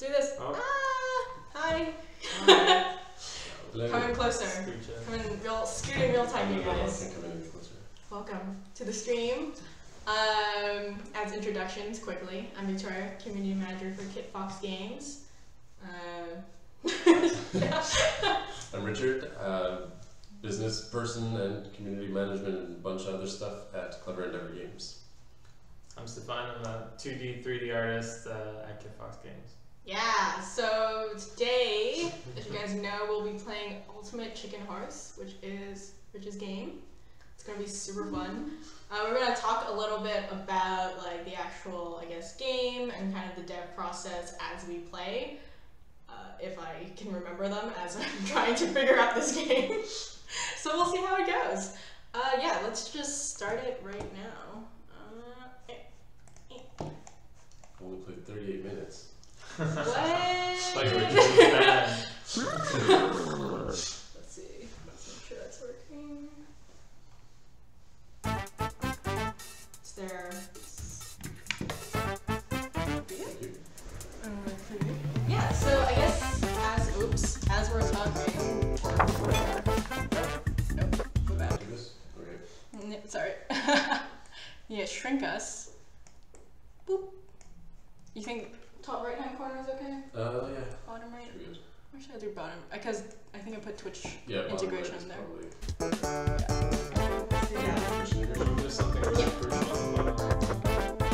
Let's do this. Oh. Ah! Hi! Hi. Come in closer. Come in real, scoot in real time, you guys. Welcome to the stream. As introductions, quickly, I'm Victoria, Community Manager for Kitfox Games. I'm Richard, business person and community management and a bunch of other stuff at Clever Endeavour Games. I'm Stephane, I'm a 2D, 3D artist at Kitfox Games. Yeah, so today, as you guys know, we'll be playing Ultimate Chicken Horse, which is Rich's game. It's going to be super fun. We're going to talk a little bit about like the actual, I guess, game and kind of the dev process as we play. If I can remember them as I'm trying to figure out this game. So we'll see how it goes. Yeah, let's just start it right now. Only played 38 minutes. What? Let's see. Let's make sure that's working. It's there. Yeah, so I guess as we're talking. Nope, go back. Okay. Sorry. Yeah, shrink us. Boop. You think top right hand corner is okay? Yeah. Bottom right? Or should I do bottom? Because I think I put Twitch integration in there. Yeah. So, yeah. Something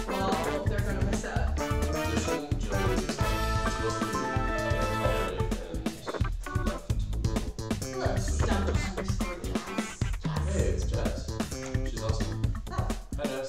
well, they're gonna miss out. Let's dump underscore jazz. Hey, it's Jazz. She's awesome. Oh. Hi, Jazz.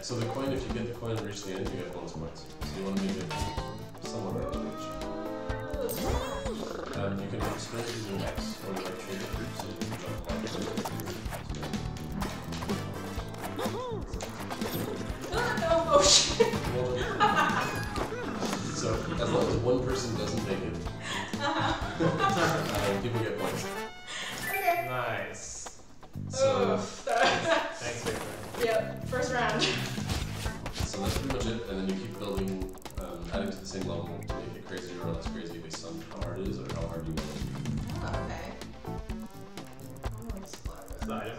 So the coin, if you get the coin and reach the end, you get bonus points. So you want to make it somewhat out of reach. You can spread it using X or the right trigger group, so you can jump back to the oh shit! So as long as one person doesn't make it, people get points. Okay. Nice. So thanks, Victor. Yep. First round. So that's pretty much it, and then you keep building, adding to the same level to make it crazier or less crazy based on how hard it is or how hard you want it. Oh, okay. I'm gonna explore it. Is that it?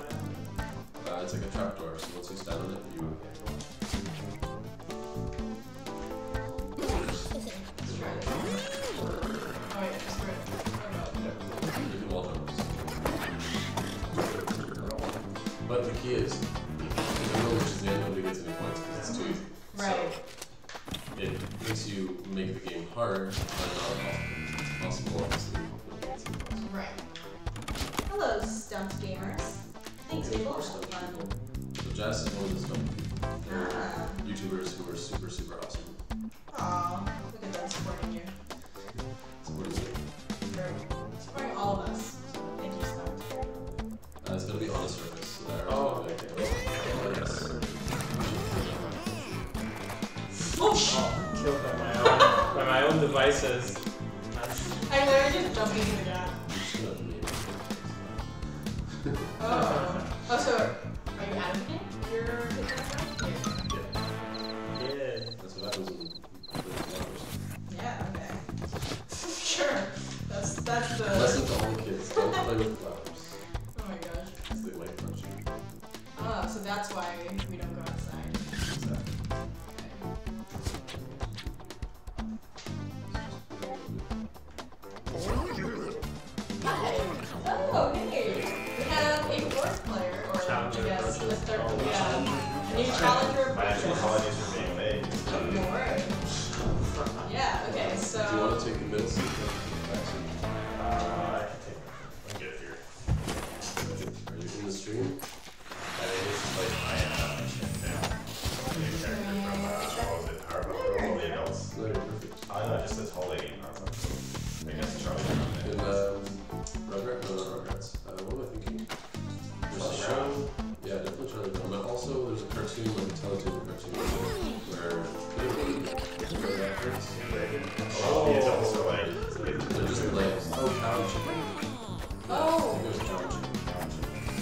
It's like a trapdoor, so once you stand on it, you can't go. But the key is, if you know which is the end, nobody gets any points because it's too easy. Right. So it makes you make the game hard, but not possible, obviously. Right. Hello, stumped gamers. Thanks, people. So Jazz is one of the stumped people. Ah. YouTubers who are super, super awesome. Aww, look at them supporting you. Supporting you. Supporting all of us. Thank you, stumped. it's going to be on a service. There. Oh, okay. Yes. Oh, shit! Killed by my own devices. I literally just jumped into the gap. Oh. Oh, so are you out of it? You're yeah. Yeah. That's what happens when you yeah, okay. Sure. That's the... Lesson to all the kids. Don't play with flowers. Oh my gosh. Because they like crunchy. Oh, so that's why we don't go outside. Exactly. Oh, hey! We have a fourth player, or I guess, let's start with a new challenger. My actual apologies for being late. Don't worry. Yeah, okay, so... Do you want to take the middle seat? I can take it. I'll get it here. Are you in the stream? I like, I am now. I'm a character from, what was it, Harvard, all the adults. I know, just this whole lady. I guess Charlie. And, Rugrats? No, not Rugrats. What am I thinking? There's a show. Yeah, definitely Charlie Brown. But also, there's a cartoon, like a Teletubbies cartoon, where people oh, the adults are like. They're just legs. Oh, cow chicken. Oh! I think there's cow chicken.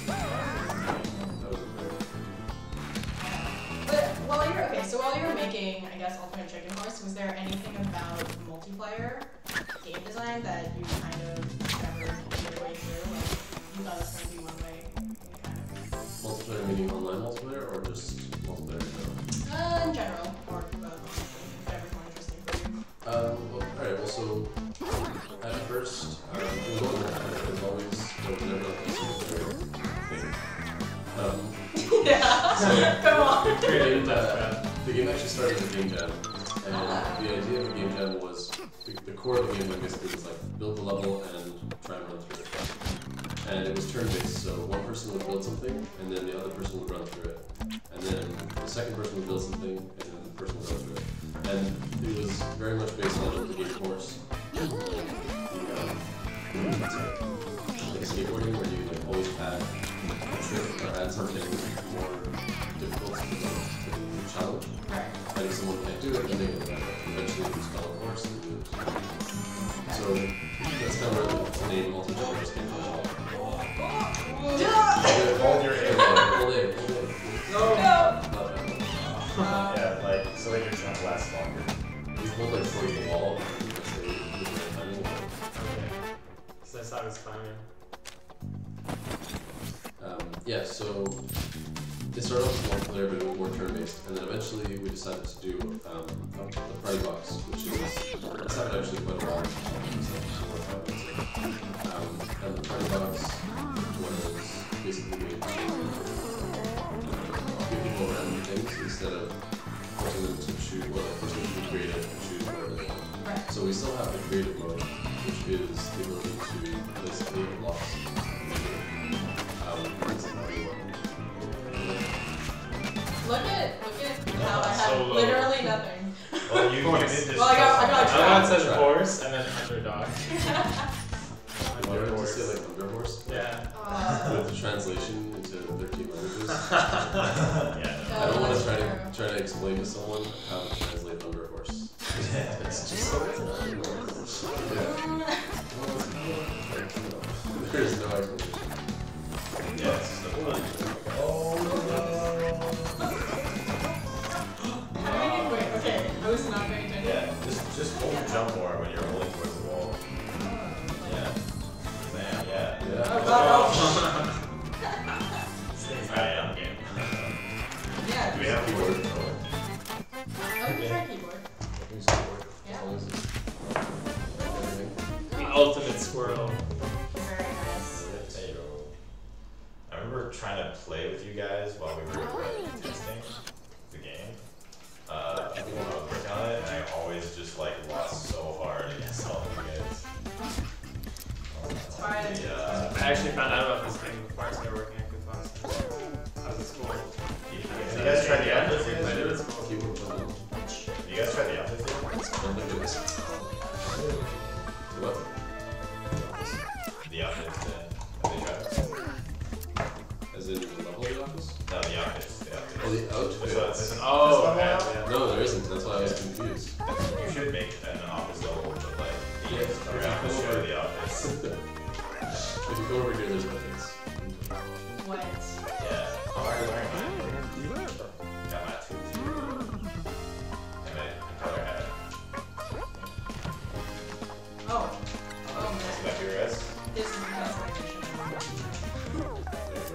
That was a very. But while you're. Okay, so while you were making, I guess, Ultimate Chicken Horse, was there anything about multiplayer? Game design that you kind of discovered your way through? Like, you thought it was going to be one way? Kind of... Multiplayer meaning online multiplayer or just multiplayer in general? In general, or whatever's more interesting for you. Well, alright, well, so at first, it was always open everything. Yeah, so, come on! The game actually started as a game jam. And the idea of a game jam was the core of the game basically was like build the level and try and run through it. And it was turn-based, so one person would build something and then the other person would run through it. And then the second person would build something and then the person would run through it. And it was very much based on the game course. You know, like skateboarding where you like always add a trick or add something more difficult to the challenge. And if someone can't do it, then they will eventually just follow a course and do it. So that's kind of where the name multiplayer just came from. Hold your aim. Hold it. No! Yeah, like, so that your jump lasts longer. You hold like 40 wall, and you say you're climbing. Okay. So I thought it was climbing. Yeah, so. It started off as multiplayer, but it was more turn-based, and then eventually we decided to do the party box, which is that's happened actually quite a while. And the party box was basically made to give people random things instead of forcing them to choose. Well, like forcing them to be creative and choose whatever they want. So we still have the creative mode, which is the ability to basically unlock Look at how I have so literally nothing. Well, you did this. Well, I got such horse and then underdog. Underhorse. Say like underhorse? Yeah. With the translation into 13 languages. Yeah. I don't want to try to explain to someone how to translate underhorse. Yeah. It's just so underhorse. Yeah. There is no explanation. Yes. Just hold your jump more when you're rolling towards the wall. Yeah. Man, yeah. Yeah. Alright, okay. Yeah. Do we have keyboard? I can try keyboard. I can use keyboard. Yeah. The ultimate squirrel. Very nice. I remember trying to play with you guys while we were testing the game. I think I was working on it, and I always just like lost so hard against all of you guys. I actually found out about this thing before I started working at Kitfox. I was at school. You guys tried the Atlas thing? You guys tried the Atlas thing? What? The Atlas thing. Have they tried it? Oh, the Outfits. That's an, oh, yeah. No, there isn't. That's why I was confused. You should make an office level with like the office or the office. If you go over here, there's buttons. What? Yeah. Oh, I'm wearing my hat. Got my tutu. And a color hat. Oh. Oh, man. Is that your wrist? This is my wrist.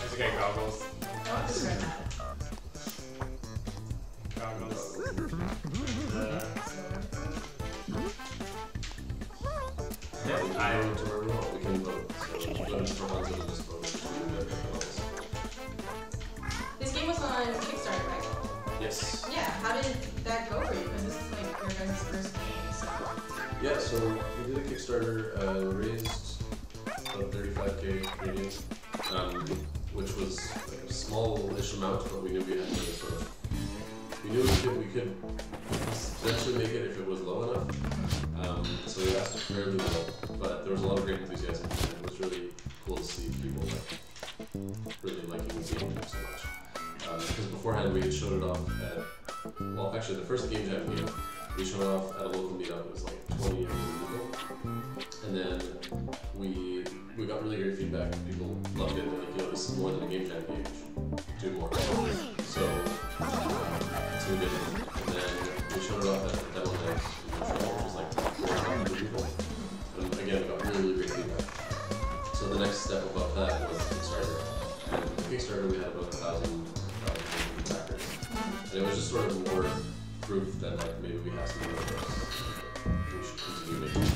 There's a guy goggles. Oh, this is my hat. Goggles. I don't know where we can vote, so we're going to the ones that are just voting. This game was on Kickstarter, right? Yes. Yeah, how did that go for you? Because this is like your guys' first game, so... Yeah, so we did a Kickstarter, raised about 35k Canadian, which was like a small-ish amount, but we knew we had to sort of... We knew we could potentially make it if it was low enough. So we asked for fairly little, but there was a lot of great enthusiasm, and it was really cool to see people like really liking the game so much. Because beforehand we showed it off at, well, actually the first game jam meetup, we showed it off at a local meetup. It was like 20 years ago, and then we got really great feedback. People loved it, and like, you know, this is more than a game jam game. Do more. So we did it, and then we showed it off at that one night. And again, it got really great feedback. So the next step above that was Kickstarter. And with Kickstarter, we had about 1,000 backers. And it was just sort of more proof that like maybe we have something like this. We should continue making it.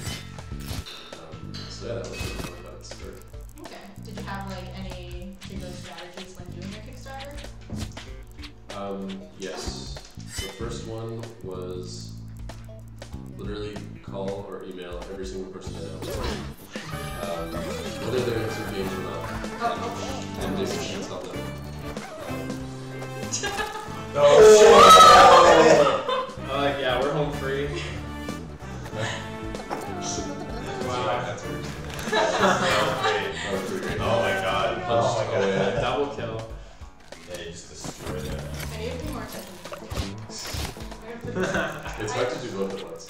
So yeah, that was really cool about Kickstarter. Okay. Did you have like any particular strategies when doing your Kickstarter? Yes. The first one was literally call or email every single person I know, whether they're into games or not, and just cancel them. Oh shit! Yeah, we're home free. Wow, that's weird. Oh my god! Oh my god! Yeah. Double kill. Yeah, you just destroyed it. I need to be more technical. It's hard to do both at once.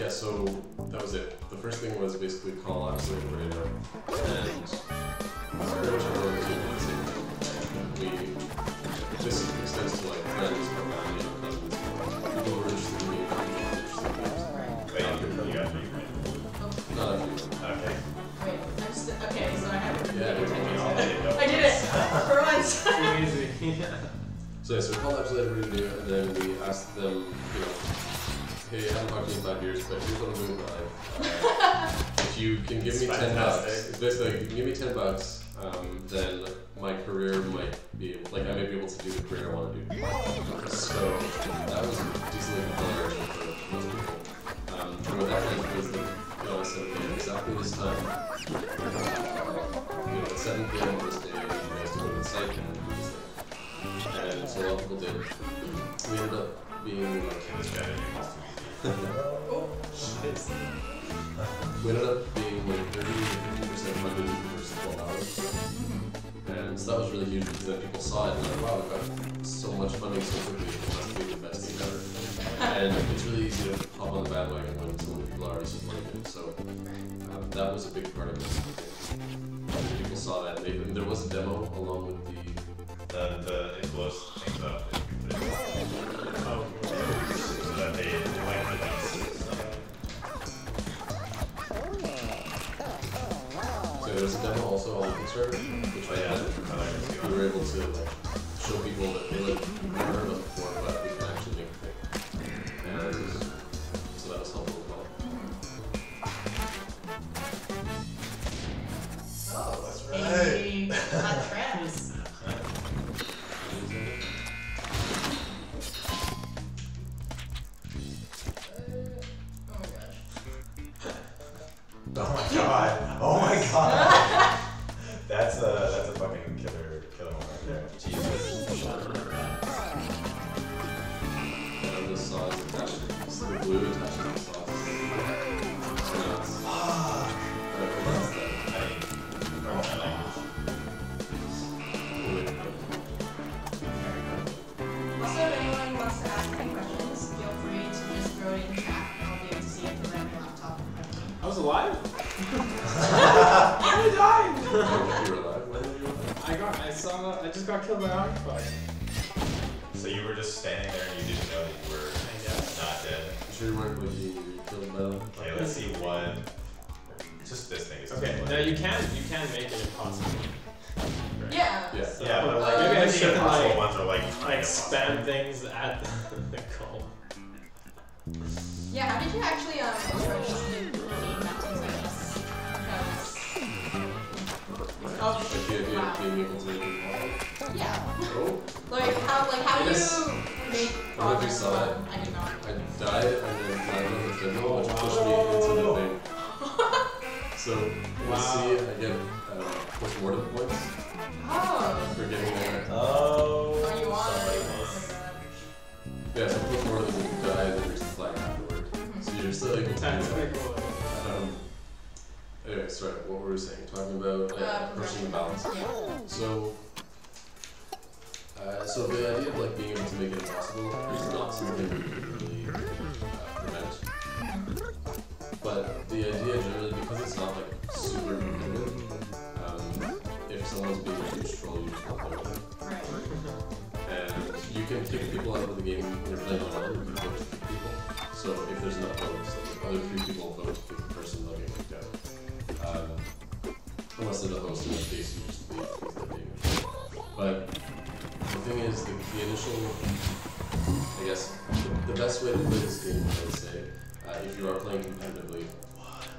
Yeah, so that was it. The first thing was basically call Alex and Victoria, and this extends to like friends, family, cousins, people who are interested in me, people who are interested in games. Wait, you got me, right? Not a few. Okay. Wait, I just, okay, so I have to. Yeah, I did it! For once! Too easy. Yeah. So yeah, so we called Alex and Victoria, and then we asked them, you know, hey, I haven't talked to you in 5 years, but here's what I'm doing in my life. If you can give me $10, basically, if you can give me $10, then my career might be able, like, I may be able to do the career I want to do. So that was decently compelling for most people. And what that meant was that, you know, I said, okay, exactly this time, you know, at 7 p.m. on this day, you guys to go to the site and do this thing. And so a lot of people did. We ended up being like, this guy oh, shit. We ended up being like 30 to 50% funded in the first 12 hours. And so that was really huge because then people saw it and they're like, wow, we've got so much funding so quickly, it must be the best thing ever. And it's really easy to hop on the bandwagon when so many people are already supporting it. So that was a big part of it. People saw that. And there was a demo along with the it blows things up. So that they there's a demo also on Twitter, which I added. We were able to like show people that they like never heard of before, but we can actually make a thing. And so that was helpful as well. Oh, that's right. Easy. Hot traps. Oh my god! Oh my god! That's a fucking killer moment right there. Jesus. And the sauce attachments, the blue attachment sauce. Fuck! I don't pronounce that. I don't know my language. I just got killed by Oxford. So you were just standing there and you didn't know that you were, I guess, not dead. I'm sure you weren't looking killed by. Okay, let's see what. Just this thing. Is okay. No, you can make it impossible. Right. Yeah. Yeah. So, yeah, but like maybe I should impossible ones are like spam things at the call. Yeah. How did you actually Like how do you make progress? I did not. I died and then I went with the which pushed me into the thing. So we'll see. I get post-mortem points. Oh. For getting there. Oh. Are you on? Yeah. So post-mortem is when you die and then there's the flag afterward. So you're still like. That's pretty cool. Anyway, sorry, what were we saying? Talking about pushing the balance. Yeah. So the idea of like being able to make it impossible is not something we can really prevent. But the idea generally, because it's not like super human, if someone's being a huge troll, you just help them out. And you can kick people out of the game when you're playing online, you can vote to kick people. So if there's enough votes, like the other three people vote to kick the person, they'll get kicked out. Unless they're the host, in which case you just leave because they're being a troll. But the thing is, the initial, I guess, the best way to play this game, I would say, if you are playing competitively. What the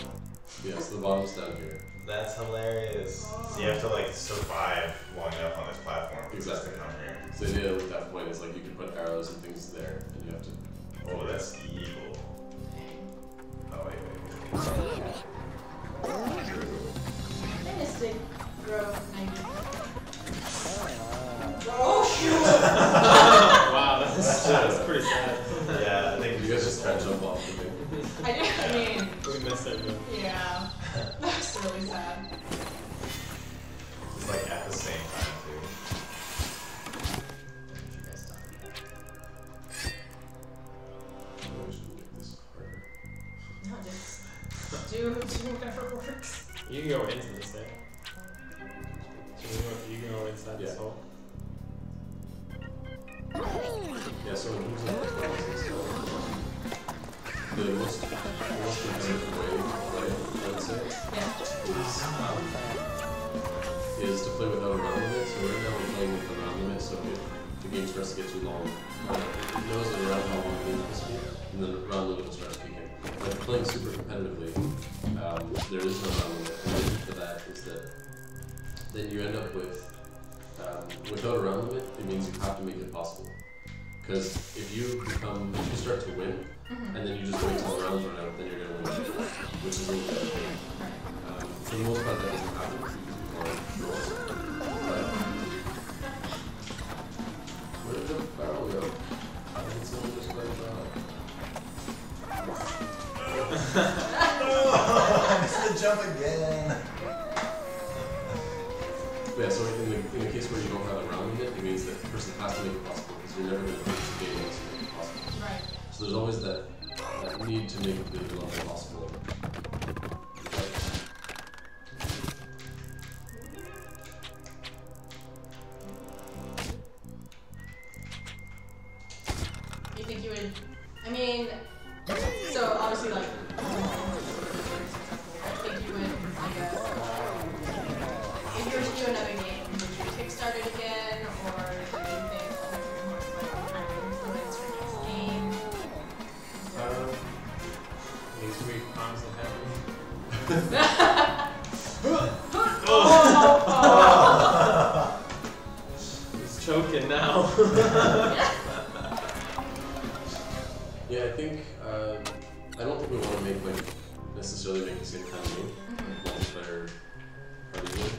hell? Yes, the bottom's down here. That's hilarious. So you have to, like, survive long enough on this platform. Exactly. So the idea at that point is, like, you can put arrows and things there, and you have to... Oh, that's evil. Oh, wait. I missed it. Bro, oh shoot! Wow, that's pretty sad. Yeah, I think you guys just kind of jump off the thing. I mean... We missed it. Yeah. That's really sad. It's like at the same time, too. You guys done that. I wish we make this harder. No, just do whatever works. You can go into this thing. You can go inside this hole. Yeah, so in terms of responses, the most competitive way to play, I would say, is to play without a round limit. So right now we're playing with a round limit, so if the game starts to get too long, it knows that around how long the game is going to be, and then the round limit will start kicking. But playing super competitively, there is no round limit. And the reason for that is that then you end up with, without a round limit, it means you have to make it possible. Because if you start to win, and then you just wait till the rounds run out, then you're going to win, which is a little bit of a thing. For the most part, that doesn't happen because you use more rolls. But where did the barrel go? I think someone just played the barrel. Oh, I missed the jump again. Yeah, so in the case where you don't have a round limit, it means that the person has to make it possible because you're never going to finish the game unless you make it possible. Right. So there's always that need to make the level possible. You think you would? I mean, so obviously like. Oh. He's choking now. Yeah, I think I don't think we want to make like necessarily make the same kind of game, like multiplayer party game.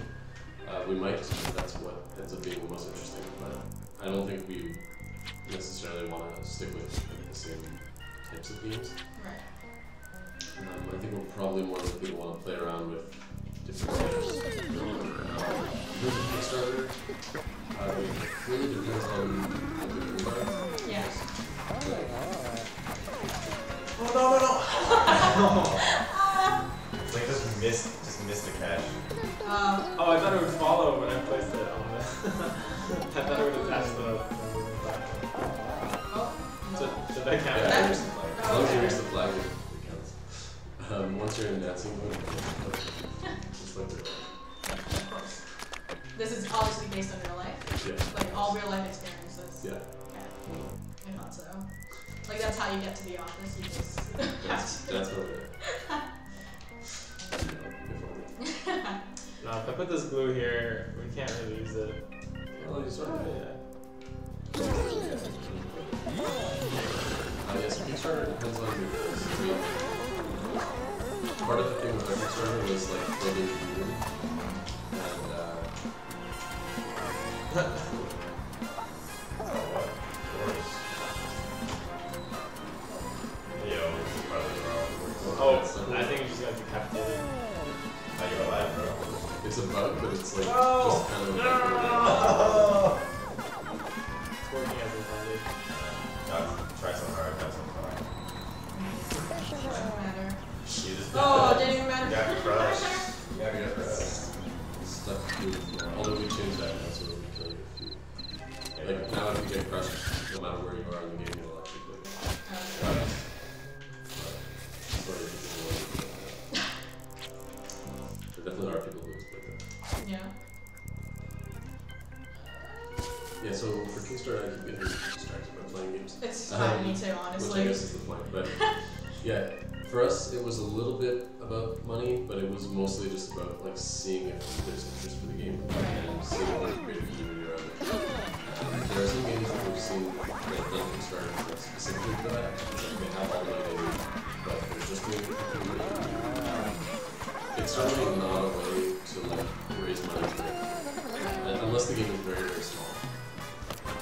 We might, but that's what ends up being the most interesting. But I don't think we necessarily want to stick with like, the same types of games. Right. I think we'll probably more likely want to play around with different players. With Kickstarter, it really depends on what the rules are. Yes. Oh no! It's like this mid Just missed the cache. Oh, I thought it would follow when I placed it on the... I thought it would attach the... So that counts. Yeah, as long as you reach the flag, it counts. Once you're in dancing mode, just let it go. This is obviously based on real life. Yeah. Like all real life experiences. Yeah. Yeah. I thought so. Like that's how you get to the office. You just have to. That's what it is. No, if I put this glue here, we can't really use it. Well, you sort of yeah. I guess Kickstarter depends on who it is. Part of the thing with Kickstarter was like building a community. And oh, I think it's just gonna be decapitated. Like you're alive, bro. It's a bug, but it's like no! Just kind of. No! It's working as intended. Try so hard, try so hard. It doesn't matter. You just oh, it didn't even matter. You got your brush. You got your brush. Stuff to do with you. Although we changed that now, so it'll kill you if you. Yeah, like, now if you get crushed, no matter where you are in the game, you'll actually kill you. Okay. There definitely are people who play that. Yeah. Yeah, so for Kickstarter, I keep getting distracted by playing games. It's fine, me too, honestly. Which I guess is the point, but yeah. For us, it was a little bit about money, but it was mostly just about like seeing if there's interest for the game and seeing what the creative community around it. There are some games that we've seen that done Kickstarter specifically for that. They have all the money, but they're just doing it. It's certainly not a way to like raise money for it. Unless the game is very, very small.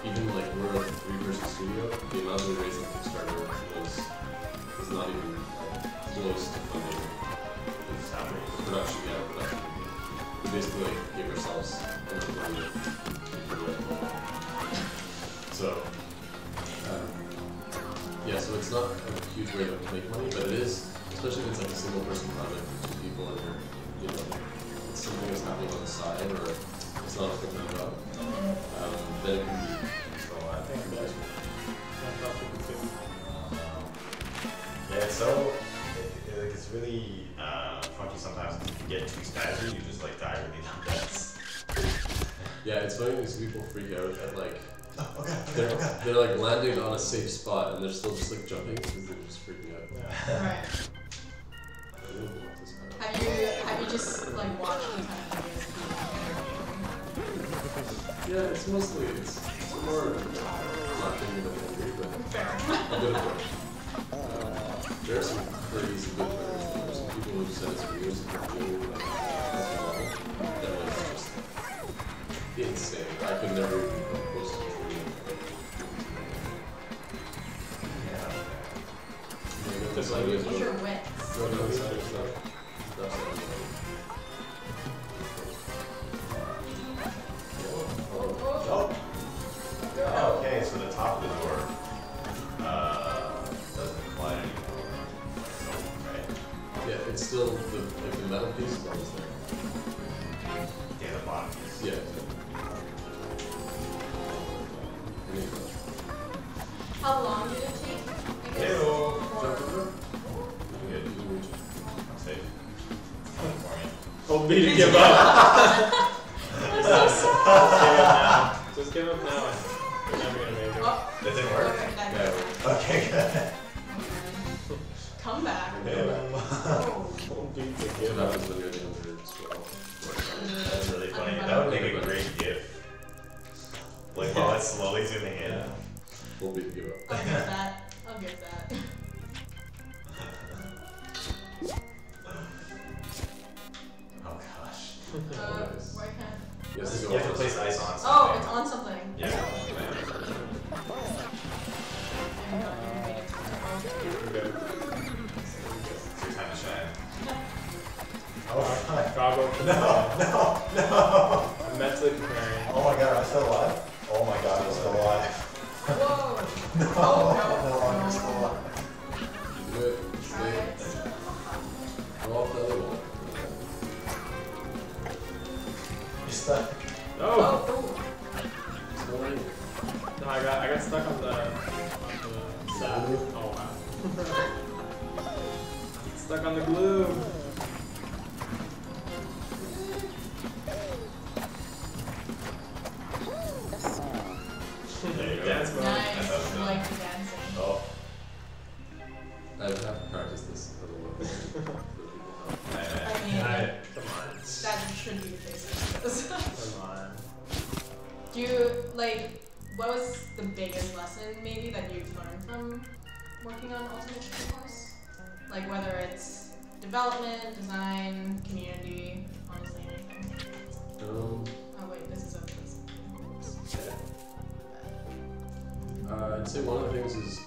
Even like we're a three-person studio, the amount we raised on Kickstarter is not even close to funding the production. Yeah, production. We basically like gave ourselves another money to so yeah, so it's not a huge way to make money, but it is, especially if it's like a single-person project. And you know, it's something that's happening on the side, or it's not a full-time job, then it can be. Oh, I think that's good. Yeah, so it's really funky sometimes. If you get too spazzy, you just like die really fast. Yeah, it's funny because people freak out at like they're like landing on a safe spot and they're still just like jumping because they're just freaking out. Yeah. Right. Have you just like watched these kind of videos? Yeah, it's mostly it's more laughing than angry, but a good approach. There are some crazy good players. There are some people who just had us videos that were doing like that was just insane. I could never even post it. Use your wits. Okay, so the top of the door doesn't apply anymore. So, right? Yeah, it's still the metal piece is always there. Yeah, the bottom piece. Yeah. How long did it take? Told me to give up. I'm so sorry. Just give up now. We're never gonna make it. Oh, does it work? No. Okay, good. Come back. Told me to give up. That's really funny. That would make a great gift. Like while it's slowly zooming in. Told me to give up. I'll get that. I'll get that. Why can't? You have to place ice on something. Oh, it's on something. Yeah. It's your time to shine. Oh my god. No. I'm mentally preparing. Oh my god, I'm still alive? Oh my god, I'm still alive. Whoa. No. Oh, no. No longer still alive. Good. Sleep. Roll for the wall. stuck. Oh! No, I got stuck on the side. Oh wow. Stuck on the glue. There you go. Dance mode. Nice. I like the dancing. Oh. I don't have to practice this a little bit. I mean, come on. That should be the face. Come on. Do you, like, what was the biggest lesson, maybe, that you've learned from working on Ultimate Chicken Horse? Like, whether it's development, design, community, honestly, anything. Oh, wait, this is a place. I'd say one of the things is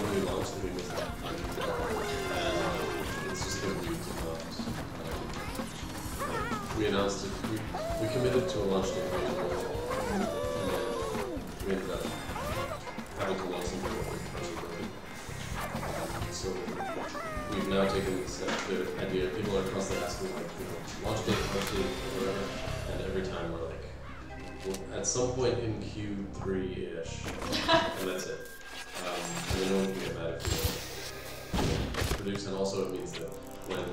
really loves doing this. It's just been weeks and months. We announced it. We committed to a launch date, and then we ended up having to launch something really. So we've now taken this idea. People are constantly asking, like, you know, launch date, or whatever, and every time we're like, at some point in Q3-ish, and that's it. And then no one can get mad if we produce, and also it means that when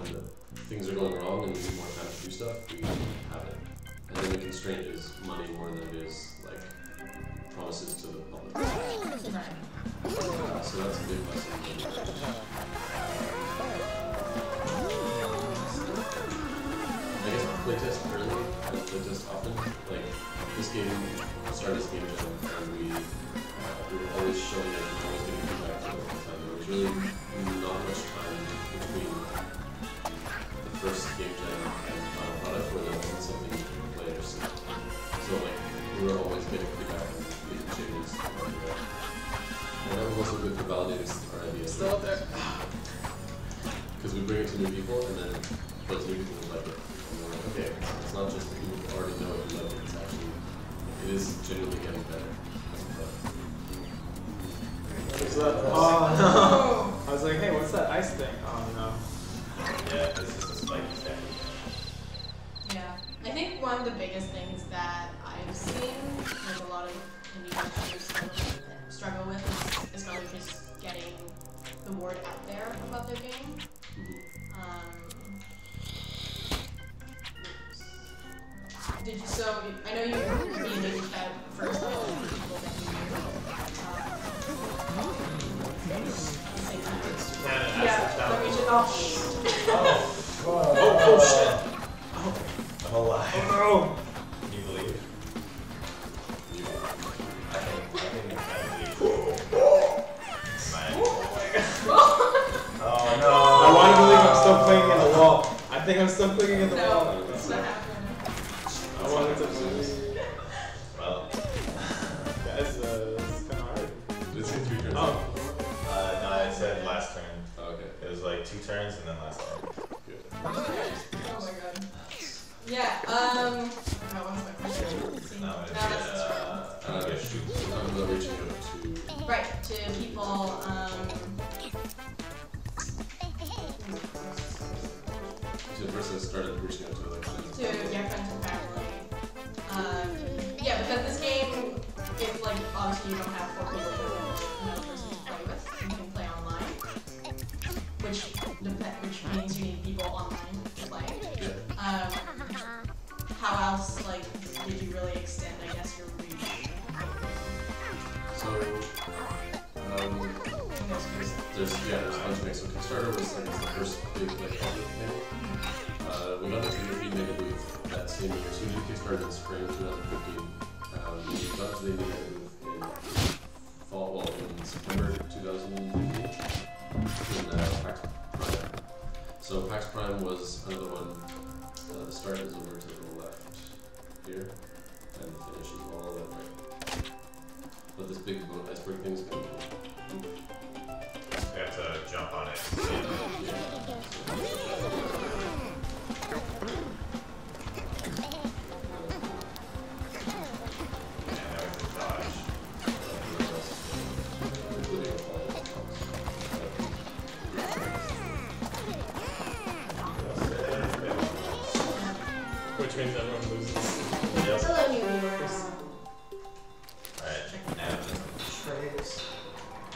things are going wrong and we need more time to do stuff, we have it. And then the constraint is money more than it is, like, promises to the public. So that's a big lesson. I guess playtest early and playtest often. Like, this game, we started this game jam, and we were always showing it and always getting feedback to it all the time. There was really not much time between the first game jam and the final product where there wasn't something you could play or see. So, like, we were always getting feedback and making changes. And that was also good for validating our ideas. Still out there. Because we bring it to new people, and then those new people would like it. Okay, it's not just the people who already know it and love it, it's actually, it is genuinely getting better. What's that? Oh no! I was like, hey, what's that ice thing? Oh no. Yeah, it's just a spiky thing. Yeah, I think one of the biggest things that I've seen, like a lot of indie publishers struggle with, is probably just getting the word out there about their game. So I know you needed that first level of people that you knew. Yeah, but we should all oh, shit. I'm alive. Oh no! Can you believe it? Oh no! I want to believe I'm still clinging in the wall. I think I'm still clinging in the wall. No, it's not happening. Well, that's kind of hard. It's in 3 turns. Oh. No, I said last turn. Oh, okay. It was like 2 turns and then last turn. Good. Oh my god. Yeah, no, what was my question? No, it's I'm reaching out to... Right, to people, to the person that started reaching out to, like... To your friends and family. Yeah, because this game, if, like, obviously you don't have 4 people and another person to play with, you can play online, which means you need people online to play. How else, like, did you really extend, I guess, your reach? So, there's a bunch of things. So Kickstarter was, like, the first big, like, public thing. We got the community negative that same year, so we did Kickstarter in spring 2015. We got to the negative in fall, well, in September 2015 in PAX Prime. So PAX Prime was another one. The start is over to the left here, and the finish is all over there. But this big iceberg thing's coming. We have to jump on it. which means everyone loses. Yep. Hello, new viewers. Alright, check it out. Trays.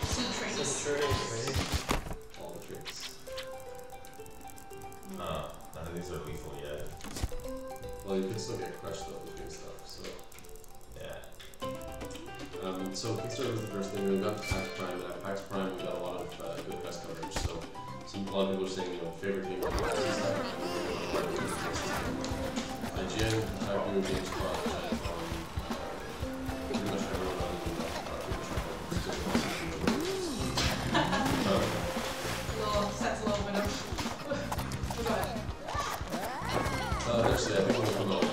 Some trays. Some trays. All the trays. Oh, none of these are lethal yet. Well, you can still get crushed though with good stuff, so. Yeah. So Kickstarter was the first thing. We got to PAX Prime, and at PAX Prime we got a lot of good press coverage, so. A lot of people are saying, you know, favorite game of the past is that IGN, New Games Club, and pretty much everyone on the Well, that's a little bit of... Go ahead. Actually, I think we'll come out on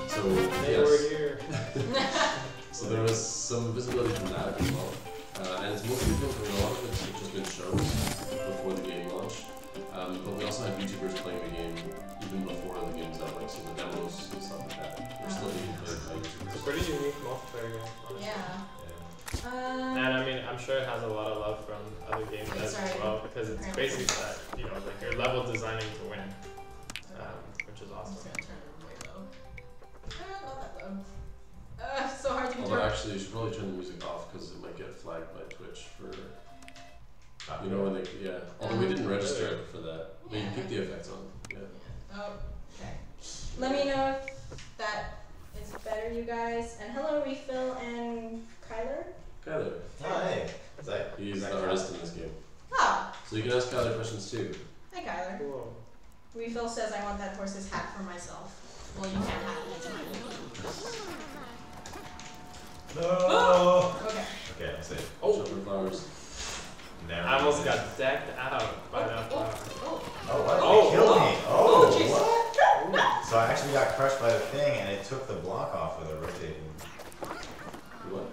console. So, hey, we're here. So there was some visibility from that as well. And it's mostly built in a lot of it's just been shows before the game launch. But we also have YouTubers playing the game even before the game's out, like so the demos and stuff like that. We're still being played by YouTubers. It's a pretty unique multiplayer game, honestly. Yeah. And I mean, I'm sure it has a lot of love from other game devs as well, because it's basically that, you know, like you're level designing to win, which is awesome. I'm just gonna turn it way low. Not that low. It's so hard to control. Well, actually, you should probably turn the music off because it might get flagged by Twitch for, you know, when they, yeah. Although we didn't register it for that. Yeah. But you keep the effects on. Yeah. Oh, okay. Let me know if that is better, you guys. And hello, Refill and Kyler. Kyler. Hi. Zach. He's the artist in this game. Oh. So you can ask Kyler questions too. Hi, Kyler. Cool. Refill says, I want that horse's hat for myself. Well, you can't have it. It's mine. No! Oh. Okay. Okay, I'm safe. Oh! Flowers. I almost got decked out by that flower. Oh, why did you kill me? Oh, jeez. Oh, so I actually got crushed by the thing and it took the block off with a rotating. What?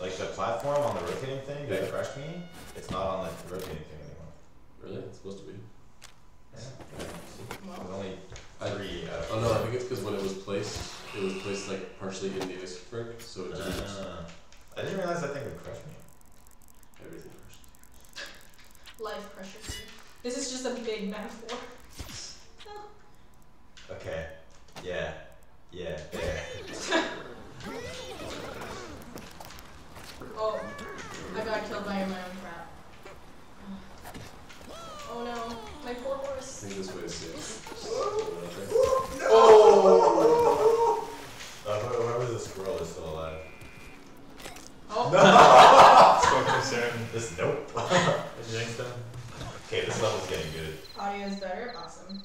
Like the platform on the rotating thing? Did it crush me? It's not on the rotating thing anymore. Really? It's supposed to be. Yeah. There's only three. Oh no, I think it's because when it was placed like partially in the iceberg, so it didn't. I didn't realize that thing would crush me. Everything crushed. Life crushes you. This is just a big metaphor. Okay. Yeah. Yeah. There. Oh, I got killed by my own crap. Oh no, my poor horse. I think this way is safe. No! Oh! Whoever the squirrel is still alive. Oh! No! So concerned. This, nope. Okay, this level's getting good. Audio is better? Awesome.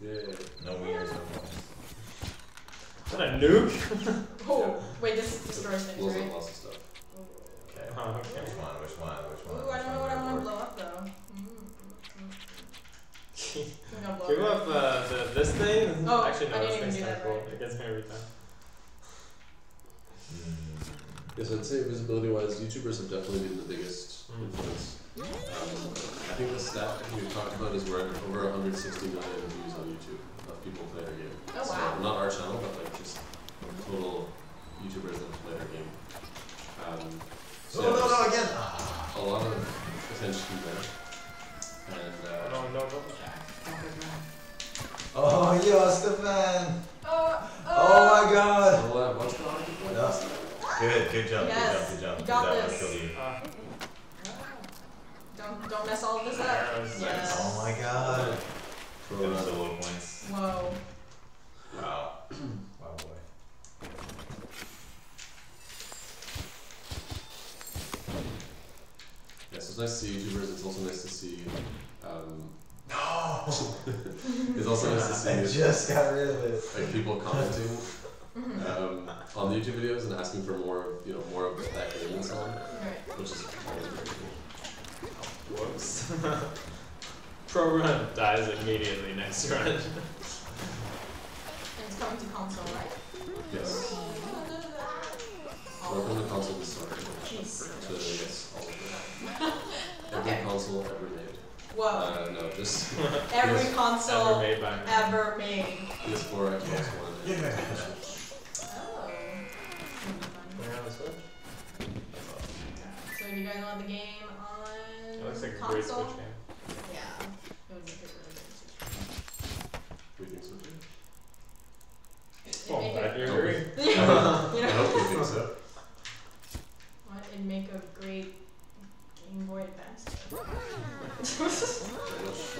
Yeah. No wieners, no problems. Is that a nuke? Oh, wait, this destroys things, right? Lots of stuff. Okay. Oh, okay. Which one? Which one? Which one? Ooh, I don't know what I want to blow up, though. Give up this thing? Oh, actually, no, this thing's kind of cool. It gets me every time. Yeah, so I'd say visibility-wise, YouTubers have definitely been the biggest influence. I think the stat we've talked about is we're at over 160 million views on YouTube of people playing our game. Oh, so wow. Not our channel, but like just total YouTubers that play our game. So no, no, no, again! A lot of attention there. And, no, no, no. Oh, yo, Stephane! Oh my god! So, what's going on? Good jump, yes. Good jump. That will kill you. Don't mess all of this up. Yes. Oh my god. Those are the low points. Whoa. Wow. Wow, boy. Yeah, so it's nice to see YouTubers. It's also nice to see. No! It's also nice to see. I just got rid of it. Like people commenting on the YouTube videos and asking for more, you know, more of that Canadian song, which is always very cool. Whoops! Pro run dies immediately next run. And it's coming to console, right? Yes. Welcome to console this summer. To yes, all of them. Every console ever made. Whoa. No, just every console ever made. PS4, Xbox One. Yeah. Oh. So you guys want the game on? It looks like a great Switch game. Yeah. It would make it really good.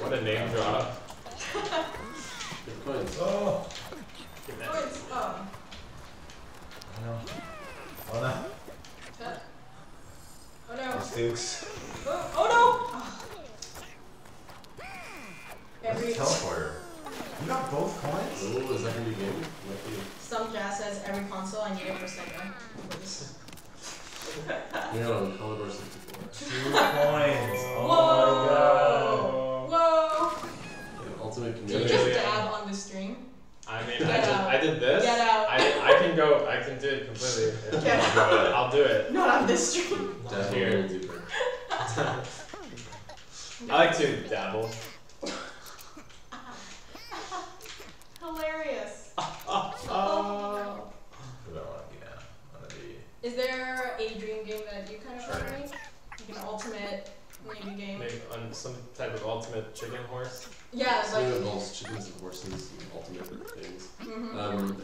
What a name drop. Good points. Oh. Good points. Oh. Oh no. Oh no. Oh no. Sticks. Oh, oh no. That's a teleporter. You got both coins? Ooh, is that gonna be good? Some jazz says every console I need it for Sega. You know, Commodore 64. 2 coins! Oh Whoa. My god! Whoa! Yeah, Ultimate Community. Did you just dab on the string? I mean, I did this. Get out. I can go, I can do it completely. Yeah. Get out. I'll do it. Not on this string. Just here. I like to dabble. Hilarious. Is there a dream game that you kind of want to make? Like an ultimate maybe game? Maybe on some type of ultimate chicken horse? Yeah, it's like... It involves chickens and horses and ultimate things. Mm-hmm.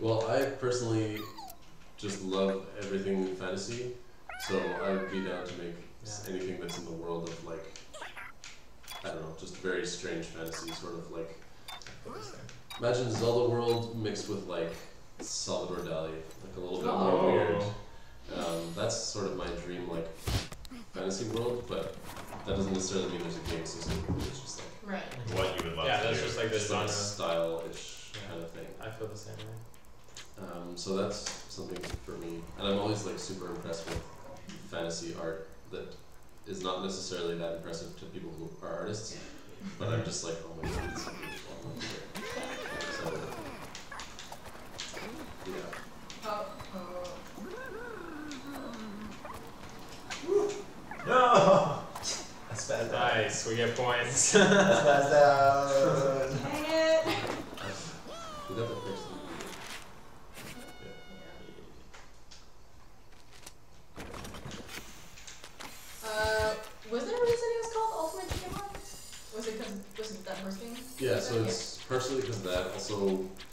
Well, I personally just love everything fantasy, so I would be down to make anything that's in the world of, like, I don't know, just very strange fantasy, sort of like... Imagine Zelda world mixed with like Salvador Dali, like a little bit more weird. That's sort of my dream, like fantasy world, but that doesn't necessarily mean there's a game system. It's just like what you would love. Yeah, that's just like the genre style-ish kind of thing. I feel the same way. So that's something for me, and I'm always like super impressed with fantasy art that is not necessarily that impressive to people who are artists. But I'm just like, oh my god, it's so beautiful. So, yeah. No! That's bad. Nice, we get points. That's bad down. Dang it! We got the first one. Was there a reason it was called Ultimate Chicken Horse? Was it because of that first game? Yeah, so it's partially because of that, also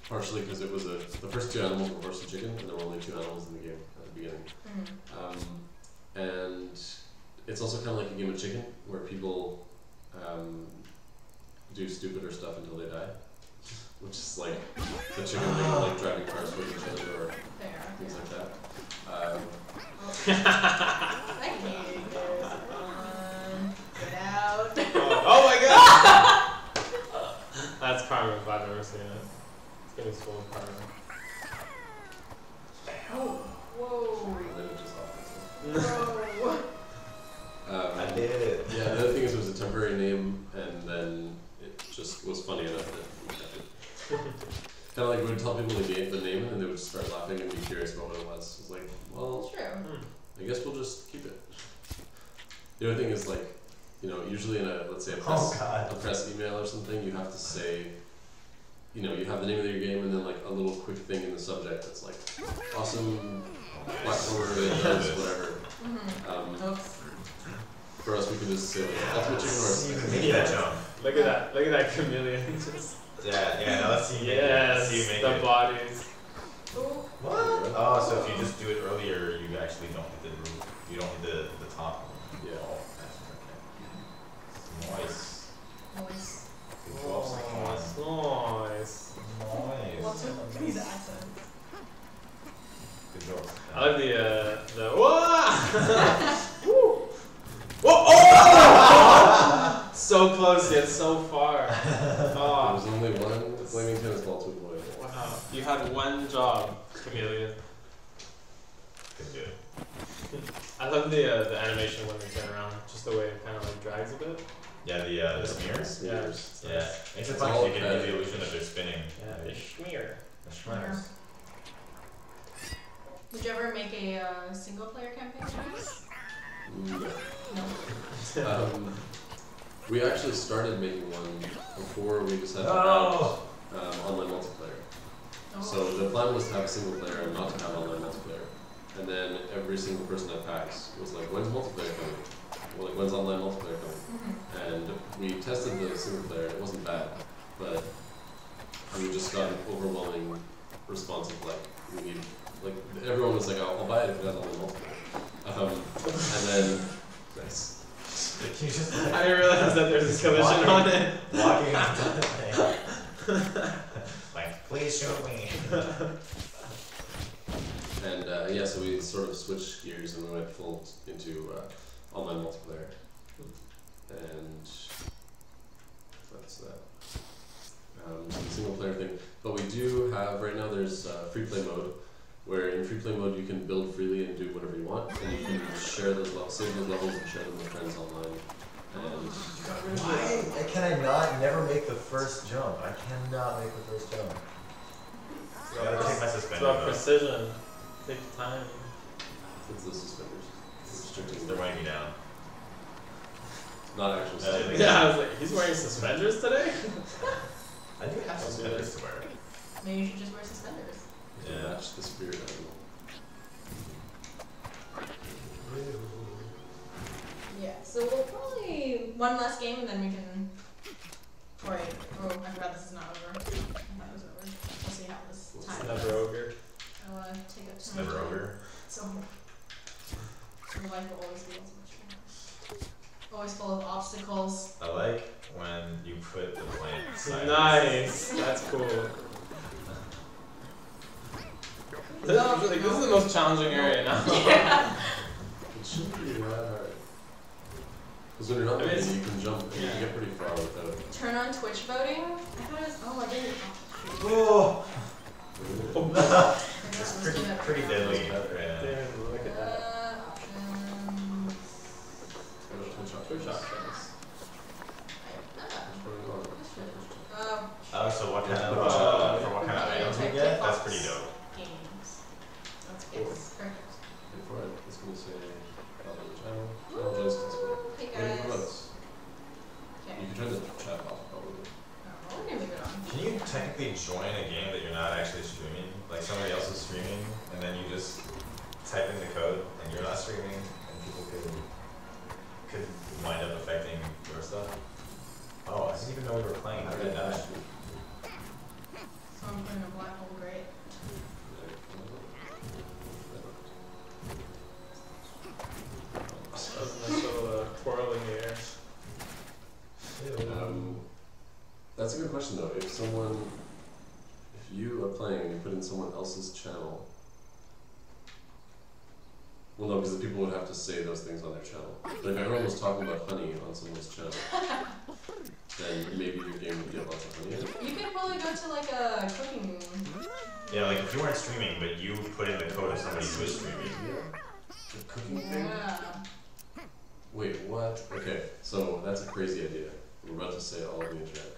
partially because it was the first 2 animals were horse and chicken, and there were only 2 animals in the game at the beginning. Mm-hmm. And it's also kind of like a game of chicken, where people do stupider stuff until they die, which is like the chicken thing, like driving cars with each other or things like that. I hate this. Get out. Oh my god! That's karma if I've ever seen it. It's gonna be full of karma. Oh. Whoa. Whoa. I did it. Yeah, the other thing is it was a temporary name, and then it just was funny enough that we kept it. Kind of like we would tell people the name, and they would just start laughing and be curious about what it was. It was like, well, I guess we'll just keep it. The other thing is like, you know, usually in a, let's say a press email or something, you have to say, you know, you have the name of your game and then like a little quick thing in the subject that's like, awesome, platformer, whatever. For us, we can just say, Ultimate Chicken Horse. Make that jump. Look at that chameleon. Just let's see. Yes, see you make the bodies. What? Oh, so if you just do it earlier, you actually don't hit the roof. You don't hit the top. Yeah. Nice. Nice. Oh, nice. Nice. Lots of these accents. Good job. I like the whoa! Woo! Whoa! Oh! So close yet so far. Oh. There's only one flaming tennis ball to avoid. Wow. You had one job, Chameleon. Good job. I love the animation when they turn around, just the way it kind of like drags a bit. Yeah, the smears. Yeah, it's just like you get the illusion that they're spinning. Yeah, the smear. The schmears. Would you ever make a single player campaign? No. We actually started making one before we decided to have online multiplayer. Oh. So the plan was to have a single player and not to have online multiplayer. And then every single person at PAX was like, when's multiplayer coming? Well, like, when's online multiplayer coming? And we tested the single player, it wasn't bad, but we just got an overwhelming response of like, we need, like, everyone was like, I'll buy it if it has online multiplayer. And then, You just like, I didn't realize that there's a collision on it. Walking onto the thing. Like, please shoot me. And yeah, so we sort of switched gears and we went full into online multiplayer. And that's that. Single player thing. But we do have, right now there's free play mode, where in free play mode you can build freely and do whatever you want, and you can share those levels, save those levels and share them with friends online. And why can I not never make the first jump? I cannot make the first jump. So I gotta take my suspenders. It's about precision. Take time. It's the suspenders. They're weighing me down. Not actual suspenders. Yeah, I was like, he's wearing suspenders today? I think I have suspenders to wear. Maybe you should just wear suspenders. Yeah, that's the spirit animal. Yeah, so we'll probably one last game and then we can. Wait, oh, I forgot this is not over. I thought it was over. We'll see how this time goes. It's never over. I want to take up time. It's never over. So, your life will always be as much fun. Always full of obstacles. I like when you put the plant aside. Nice! That's cool. Like, this is the most challenging area now. Yeah. It shouldn't be that hard. Because when you're not busy, you can jump and you can get pretty far without it. Turn on Twitch voting? I thought it was. Oh, I didn't. Oh! That's pretty deadly. Yeah. Damn, look at that. Options. Twitch options. So what kind of. For what kind of items we get? That's pretty dope. It's perfect. Before it, it's going to say channel. Channel is hey guys. Okay. You can turn the chat off probably. Oh, we're going to leave it on. Can you technically join a game that you're not actually streaming? Like somebody else is streaming, and then you just type in the code, and you're not streaming, and people could wind up affecting your stuff. Oh, I didn't even know we were playing. How did I not? So I'm putting a black hole, great. That was a nice little twirl in the air. That's a good question though. If you are playing and you put in someone else's channel, well no, because the people would have to say those things on their channel. But if everyone was talking about honey on someone's channel, then maybe your game would get lots of honey in it. You could probably go to like a cooking. Yeah, like if you weren't streaming, but you put in the code of somebody who is streaming. Yeah. The cooking thing? Wait, what? Okay, so that's a crazy idea. I'm about to say all of the internet.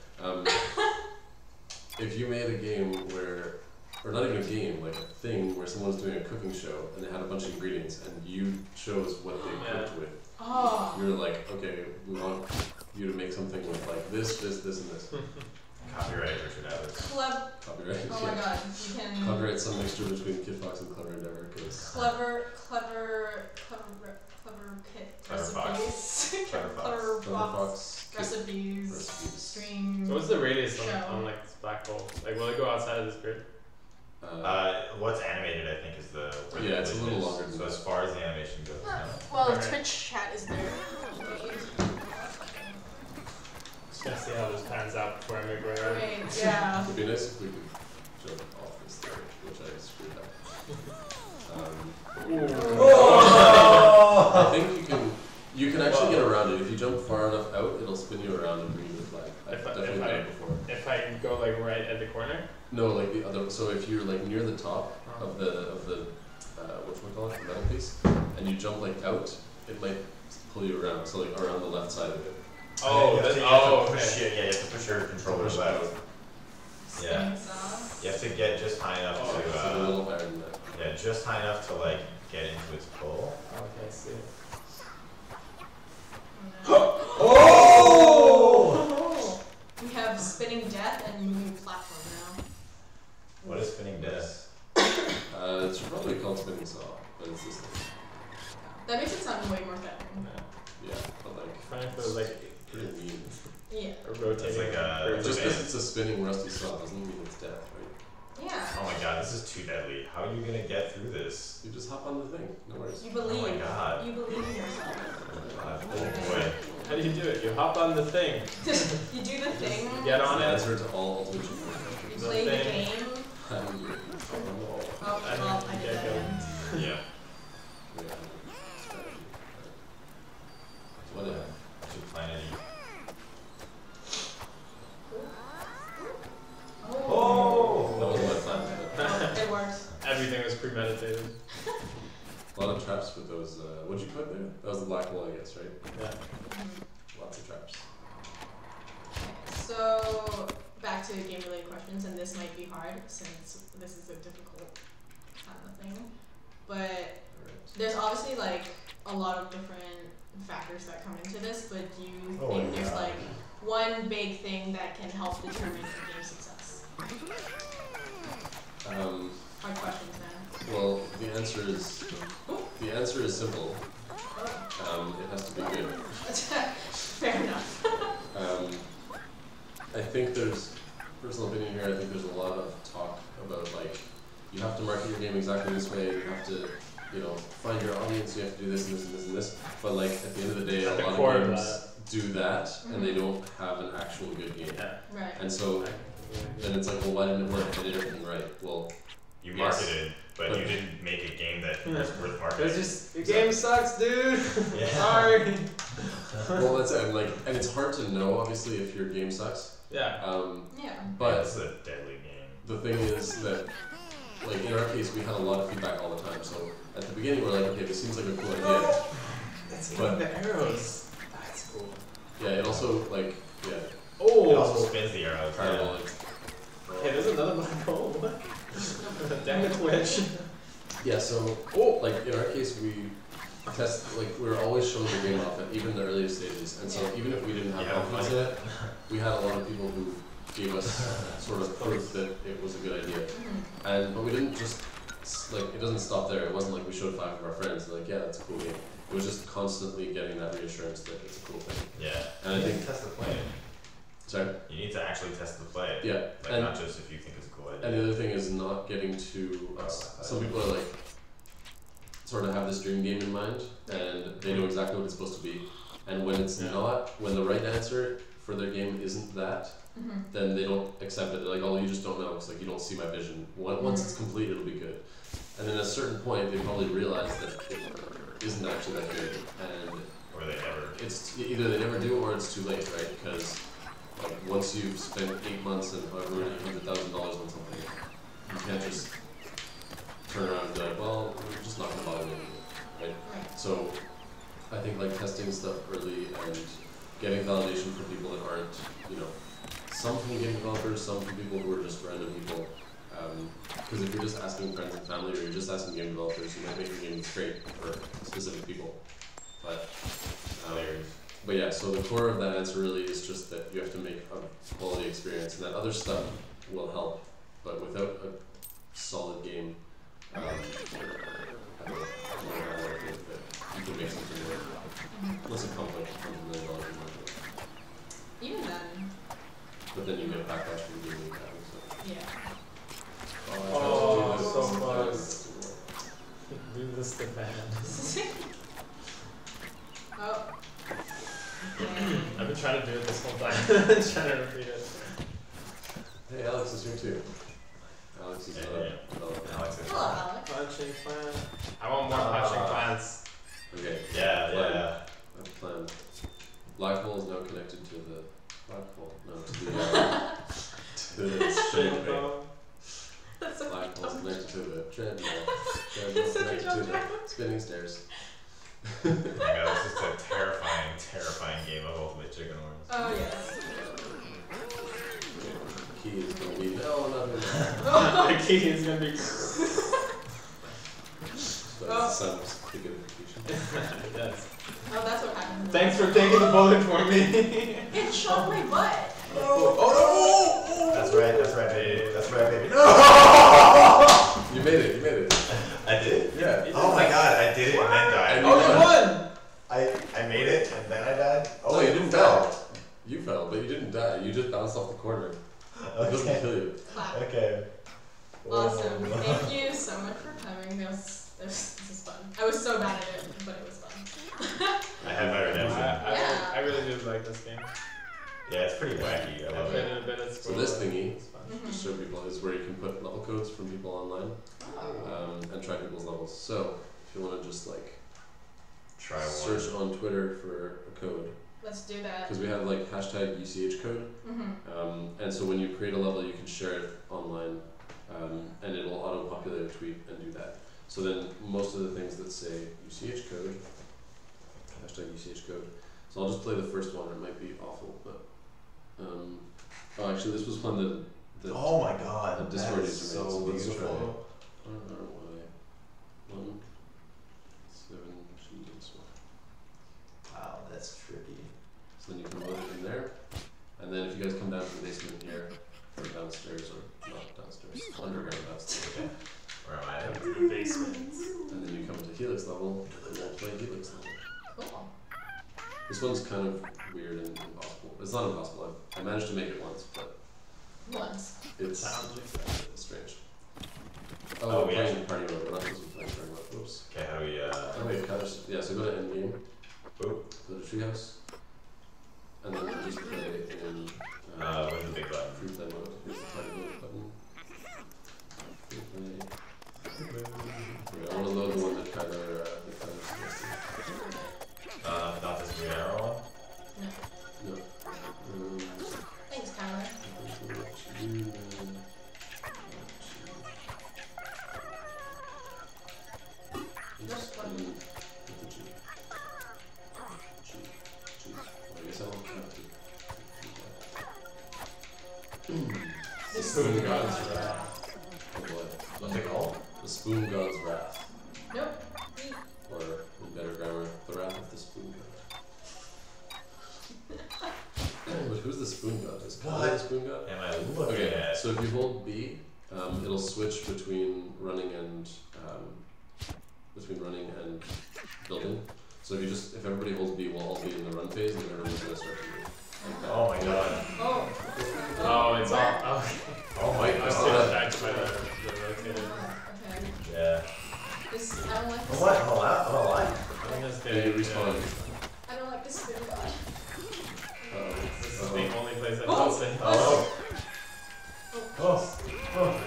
If you made a game where, or not even a game, like a thing where someone was doing a cooking show and they had a bunch of ingredients and you chose what they cooked with. Oh. You were like, okay, we want you to make something with like this, this, this, and this. Copyright Richard Atlas. Copyright. Oh my god, you can. Copyright some mixture between Kitfox and Clever Endeavour Games. Clever Fox recipes. Stream. So what's the radius on like this black hole? Like, will it go outside of this grid? What's animated, I think, is the. Yeah, it's a little longer. So as far as the animation goes. Well, right. Twitch chat is there. I'm just gonna see how this pans out before I make my own. Right, yeah. It would be nice if we could jump off this thing, which I screwed up. Oh! I think you can actually get around it. If you jump far enough out, it'll spin you around and bring you the flag. I've definitely done it before. If I go like right at the corner? No, like the other. So if you're like near the top of the whatchamacallit, the metal piece, and you jump like out, it might pull you around. So like around the left side of it. Oh, okay. Yeah, you have to push your controller back. Yeah. You have to get just high enough to. A little higher than that. Yeah, just high enough to like get into its pull. Okay, I see. Oh! We have spinning death and moving platform now. What is spinning death? It's probably called spinning saw, but it's this thing. That makes it sound way more threatening. Yeah, but like. Kind of like. Pretty mean. Yeah. Or rotating. Like a just because it's a spinning rusty saw doesn't mean it's death, right? Yeah. Oh my god, this is too deadly. How are you gonna get through this? You just hop on the thing. No worries. You believe. Oh my god. You believe in yourself. Oh boy. do you do it? You hop on the thing. You do the thing? Just get on it. To all the you play the game? Oh, I did that. Yeah. What if I should plan any? Oh! That was my plan. It worked. Everything was premeditated. A lot of traps with those, what'd you put there? That was the black wall, I guess, right? Yeah. Mm-hmm. Lots of traps. So, back to game-related questions, and this might be hard since this is a difficult kind of thing. But there's obviously, like, a lot of different factors that come into this, but do you think there's, like, one big thing that can help determine the game's success? Hard questions now. Well, the answer is simple. It has to be good. Fair enough. I think there's, personal opinion here, I think there's a lot of talk about, like, you have to market your game exactly this way, you have to, you know, find your audience, you have to do this and this and this and this, but, like, at the end of the day, a lot of games do that, and they don't have an actual good game. Yeah. Right. And so, then it's like, well, why didn't it work? They did everything right. Well, you marketed, but you didn't make a game that was worth marketing. It's just, your game sucks, dude! Yeah. Sorry! Well, that's it. Like, and it's hard to know, obviously, if your game sucks. Yeah. But it's a deadly game. The thing is that, like, in our case, we had a lot of feedback all the time, so at the beginning, we're like, okay, this seems like a cool idea. That's even the arrows. That's cool. Yeah, it also, like, yeah. Oh! It also spins the arrows. Yeah. Hey, there's another black hole. Dang it, Twitch. Yeah, so, like, in our case, we test, like, we were always showing the game off at even the earliest stages, and so even if we didn't have confidence in it, we had a lot of people who gave us sort of proof that it was a good idea. And, but we didn't just, like, it doesn't stop there. It wasn't like we showed 5 of our friends, and like, yeah, that's a cool game. It was just constantly getting that reassurance that it's a cool thing. Yeah. And I think test the play. Sorry? You need to actually test the play. Yeah. Like, and not just if you think it's a cool idea. And the other thing is not getting too... some people are like, sort of have this dream game in mind, and they know exactly what it's supposed to be. And when it's not, when the right answer for their game isn't that, then they don't accept it. They're like, oh, you just don't know. It's like, you don't see my vision. Once it's complete, it'll be good. And then at a certain point, they probably realize that it isn't actually that good. And or they never. It's either they never do or it's too late, right? Because like, once you've spent 8 months and however many $100,000 on something, you can't just turn around and be like, well, we're just not going to bother with it, right? So I think like testing stuff early and getting validation from people that aren't, you know, some from game developers, some from people who are just random people. Because if you're just asking friends and family or you're just asking game developers, you might make your game that's great for specific people. But yeah, so the core of that answer really is just that you have to make a quality experience, and that other stuff will help. But without a solid game, I don't know if you can make something work. Less a complex $100 million market. Even then. But then you get backlash from the game. So. Yeah. Oh, so close. Do this to bad. Oh. I've been trying to do it this whole time. Trying to repeat it. Hey, Alex is here too. Alex is Alex is punching plan. I want more punching plans. Okay. Yeah, I have a plan. Black hole is now connected to the black hole. No, to the shape hole. Black hole is connected to the treadmill. Treadmill is connected to the spinning stairs. Oh my god, this is a terrifying, terrifying game of Ultimate Chicken Horse. Oh, yes. The key is going to be... No, not the key is going to be... So that's the sound pretty good indication. Yes. Oh, that's what happened. Thanks for taking the bullet for me. It shot my butt. Oh, no! That's right, baby. No! You made it. I did? Yeah. Oh my god, I did it and then died. Oh, you won! I made it and then I died? Oh, no, you didn't fell. You fell, but you didn't die. You just bounced off the corner. Okay. It doesn't kill you. Okay. Awesome. Thank you so much for coming. This was fun. I was so bad at it, but it was fun. I had my redemption. Yeah. I I really do like this game. Yeah, it's pretty wacky. I love it. So this thingy, just show people, is where you can put level codes from people online and track people's levels. So if you want to just like search on Twitter for a code. Let's do that. Because we have like hashtag UCH code. And so when you create a level, you can share it online and it'll auto-populate a tweet and do that. So then most of the things that say UCH code, hashtag UCH code. So I'll just play the first one. It might be awful, but... oh, actually, this was one that... oh my god, that is so beautiful. I don't know why. 1, 7, 2, 1. Wow, that's trippy. So then you can load it in there. And then if you guys come down to the basement here, or downstairs, or not downstairs, underground downstairs. Okay. Where am I? Come to the basement. And then you come to Helix level, and then play Helix level. Cool. This one's kind of weird and impossible. It's not impossible. I managed to make it once, but... Once? It sounds strange. Oh, we're playing party mode. We're not supposed to be playing party mode. Oops. Okay, how do we... Anyway, Kyler's... Yeah, so go to endgame. Go to treehouse. And then just play in... where's the big button? Free play mode. Here's the party mode button. Free play. Yeah, I want to load the one that Kyler... not this green arrow one? No. No. Thanks, Kyler. This one. I guess I won't have to. The Spoon God's Wrath. Oh boy. What's it called? The Spoon God's Wrath. Nope. Or, in better grammar, the Wrath of the Spoon God. But who's the Spoon God? Is Kyler the Spoon God? Am I looking at? So if you hold B, it'll switch between running and building. So if you just, if everybody holds B, we'll all be in the run phase, and everyone's gonna start to move. Like oh my god. Oh. Oh, it's all. Oh, oh my god. I still attacked by the rotator. Okay. Yeah. This, I don't like this. What? Hold on, hold on. They respawn. I don't like this video. This is the only place I've done. Oh. Oh. Oh.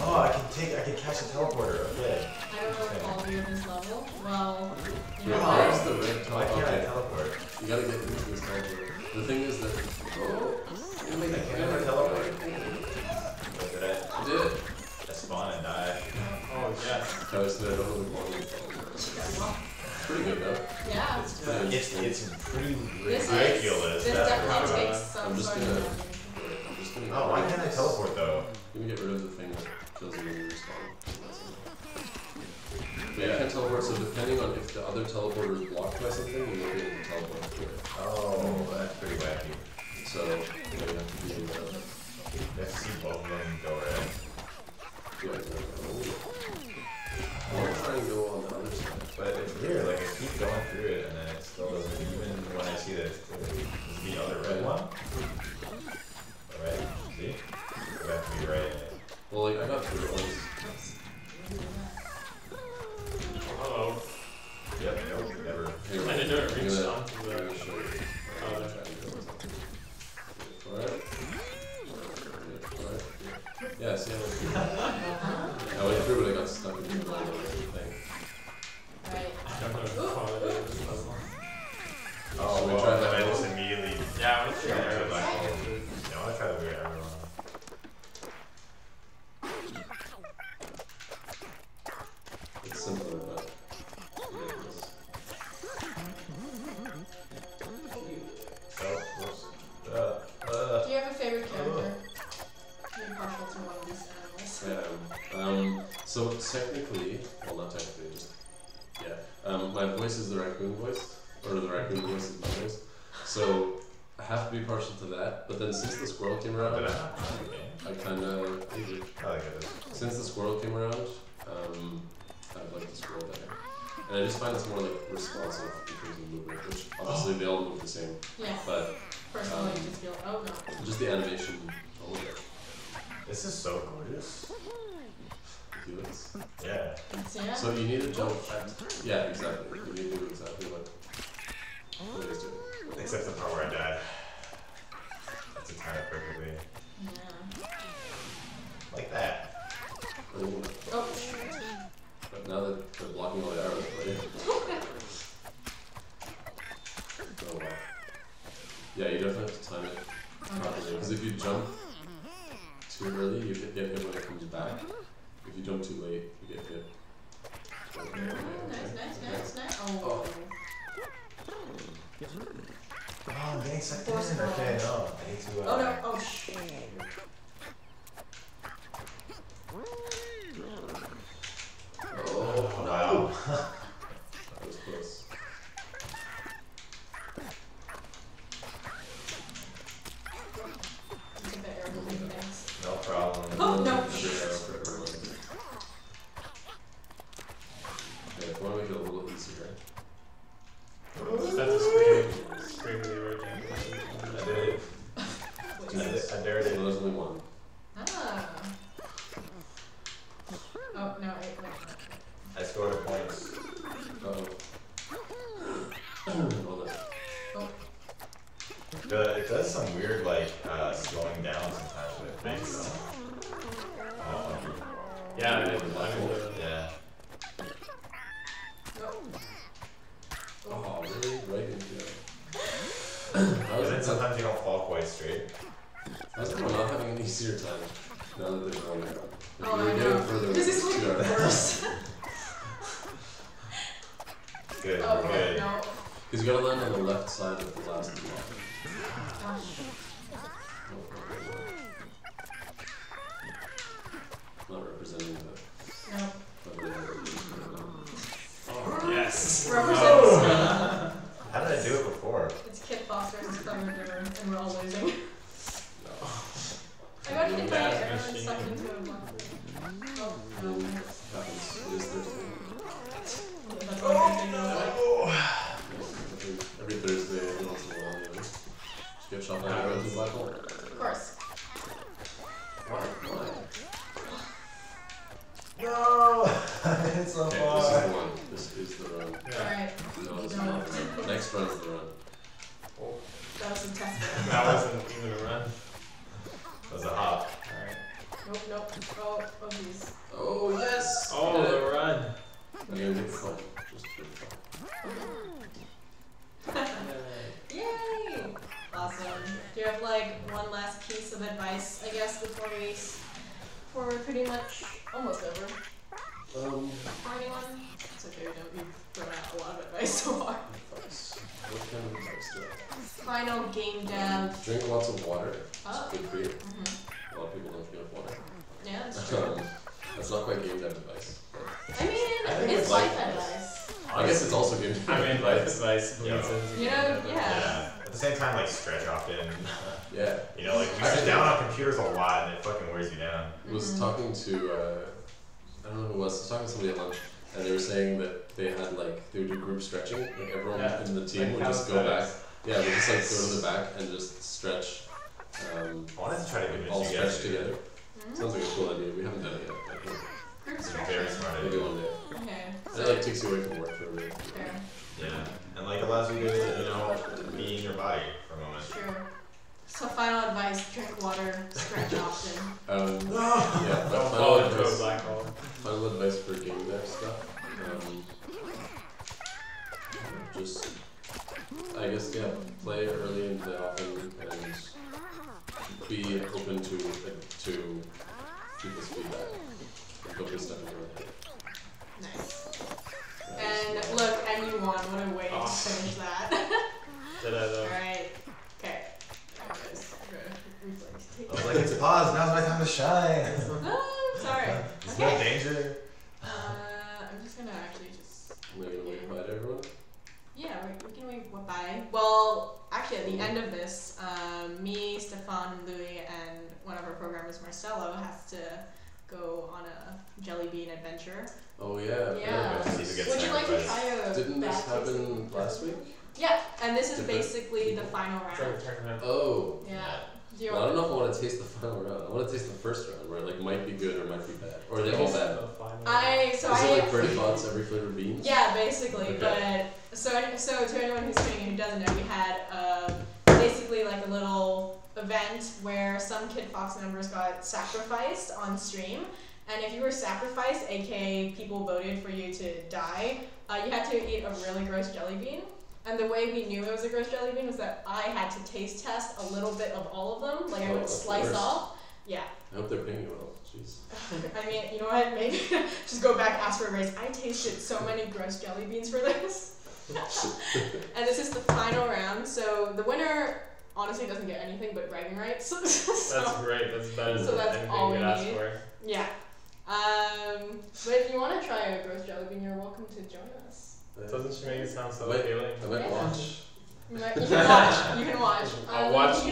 Oh, I can catch a teleporter. Okay. I don't know if all of you in this level. Well, you know what? Where's the red teleporter? Why can't I teleport? You gotta get into this teleporter. The thing is that... Oh. I can never teleport. What did I? You did it. I spawn and die. Oh, yes. I was there, I don't know the morning. It's pretty good, though. Yeah. It's pretty ridiculous. This definitely takes some sort of... I'm just gonna... Oh, why can't I teleport, though? I'm gonna get rid of the thing that doesn't really respond. But yeah, you can teleport, so depending on if the other teleporter is blocked by something, you won't be able to teleport through it. Oh, that's pretty wacky. So, you know, you have to be able to... You have to see both of them go around. Yeah, I want to try and go on the other side. But it's weird, like I keep going through it and then it still doesn't, even when I see that it's the other red one. Alright, see? You have to be right in it. Well, like, I got through it once. Uh-oh. Yep, nope, never. I didn't know it reached onto the... Oh, that's right. Alright. Yeah, see how I went through but I got stuck in the middle of everything. Right. I don't know how it is. Oh, we tried that. I just immediately. Yeah, I was trying to go back. No, I tried to do it. It's simpler, but. Do you have a favorite character? Partial to one of these animals. Yeah, so technically, well not technically, just, yeah, my voice is the raccoon voice, or the raccoon voice is my voice, so I have to be partial to that, but then since the squirrel came around, I kind of, since the squirrel came around, I'd like the squirrel better. And I just find it's more like responsive in terms of movement, which obviously they all move the same, but personally, just feel, oh no. Just the animation a little bit. This is so gorgeous. Helix? Yeah. So you need to jump. Yeah, exactly. You need to do exactly what it is doing. Except the part where I died. That's entirely perfectly. Yeah. Like that. Ooh. Oh. But now that they're blocking all the arrows, right? Oh wow. Yeah, you definitely have to time it properly. Because if you jump too early, you get hit when it comes back. If you jump too late, you get hit. Oh, nice. Oh. Oh, thanks. I didn't understand. Oh, thanks. Oh, no. Oh, shit. Oh, wow. That was close. No problem. Oh, no. Okay, if you want to make it a little easier. That's a scream when you were doing it. I did it. I dared it. There's only one. Ah. Oh, no, wait. I scored a point. Uh-oh. Hold up. Oh. It does some weird, like, slowing down sometimes with things. Oh. Yeah, I mean, yeah. Oh, really? Right into it. And then sometimes you don't fall quite straight. That's why we're not having an easier time now that they're going around. Oh, I know. This is looking worse. Good, oh, we're good. No. Because you gotta land on the left side of the last block. Oh, not representing the... No. Oh, yes! Represents... Oh. How did I do it before? It's Kitfox versus Clever Endeavour, and we're all losing. No. I got hit by everyone sucked into a block. Oh, no. Oh! Every Thursday, every once in a while, you get shot by a red black hole. Of course. Why? No! It's so okay, far. This is the one. This is the run. Yeah. Alright. No, it's not the run. Next run's the run. Oh. That was a test run. That wasn't even a run. That was a hop. Alright. Nope. Oh, geez. Oh, yes! Oh, the run. I'm gonna get the call. Just get the call. Yay! Awesome. Do you have, like, one last piece of advice, I guess, before we... We're pretty much almost over. For anyone? It's okay, we've thrown out a lot of advice so far. What kind of advice do I have? Final game dev. Drink lots of water. Oh. It's good for you. Mm-hmm. A lot of people don't drink water. Yeah, that's true. That's not quite game dev advice. I mean, it's life advice. I guess it's also game dev. I mean, life advice. Yeah. At the same time, like, stretch often. Yeah. You know, like, we sit down on computers a lot and it fucking wears you down. I was talking to, I don't know who it was, I was talking to somebody at lunch, and they were saying that they had, like, they would do group stretching, like, everyone in the team would just go back. Yeah, they just, like, go to the back and just stretch. I wanted to try to do this all stretch together. Sounds like a cool idea. We haven't done it yet. Group stretching. Very smart idea. Maybe one day. Okay. And it, like, takes you away from work for a minute. Yeah. And, like, allows you to, you know, be in your body for a moment. Sure. So final advice, drink water, stretch often. Yeah, but final advice for game dev stuff. Just, I guess, yeah, play early and play often and be open to people's feedback. Don't be stuck in your head. Nice. And look, and you won. What a way to finish that. Did I though? Alright. Okay. I was like, it's paused, now's my time to shine. Oh, I'm sorry. There's no danger. I'm just gonna actually just... Wave bye to everyone? Yeah, we can wave bye. Well, actually, at the end of this, me, Stephane, Louis, and one of our programmers, Marcelo, has to go on a jelly bean adventure. Oh yeah. Yeah. Would you like to try a... Didn't this happen last week? Yeah, and this is basically the final round. Oh. Yeah. I don't know if I want to taste the final round. I want to taste the first round where it like might be good or might be bad, or are they all bad. Is it like Bernie Bott's every flavored beans? Yeah, basically. Okay. But so to anyone who's tuning in who doesn't know, we had basically like a little event where some Kitfox members got sacrificed on stream, and if you were sacrificed, aka people voted for you to die, you had to eat a really gross jelly bean. And the way we knew it was a gross jelly bean was that I had to taste test a little bit of all of them. Like I would slice off. Yeah. I hope they're paying you well. Jeez. I mean, you know what? Maybe just go back, ask for a raise. I tasted so many gross jelly beans for this. And this is the final round. So the winner honestly doesn't get anything but bragging rights. So, that's great. That's better than anything all we asked for. Yeah. But if you want to try a gross jelly bean, you're welcome to join us. Doesn't she make it sound so appealing? I might watch. You can watch. You can watch. I'll watch.